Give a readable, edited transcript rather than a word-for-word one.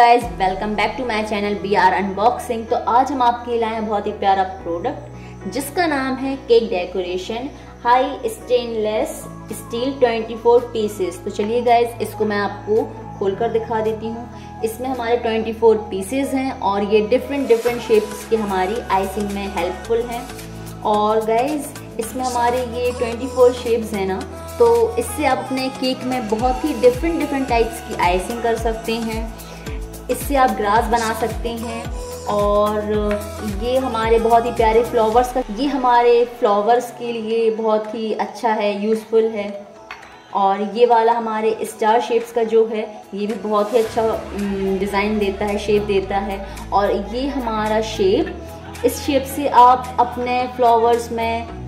Guys welcome back to my channel BR unboxing. तो आज हम आपके लिए लाए हैं बहुत ही प्यारा प्रोडक्ट जिसका नाम है cake decoration high stainless steel 24 pieces. तो चलिए गाइज इसको मैं आपको खोलकर दिखा देती हूँ। इसमें हमारे 24 पीसेस हैं और ये डिफरेंट शेप्स की हमारी आइसिंग में हेल्पफुल हैं। और गाइज इसमें हमारे ये 24 शेप्स हैं ना, तो इससे आप अपने केक में बहुत ही डिफरेंट टाइप्स की आइसिंग कर सकते हैं। इससे आप ग्रास बना सकते हैं और ये हमारे बहुत ही प्यारे फ्लावर्स का, ये हमारे फ्लावर्स के लिए बहुत ही अच्छा है, यूज़फुल है। और ये वाला हमारे स्टार शेप्स का जो है ये भी बहुत ही अच्छा डिज़ाइन देता है, शेप देता है। और ये हमारा शेप, इस शेप से आप अपने फ्लावर्स में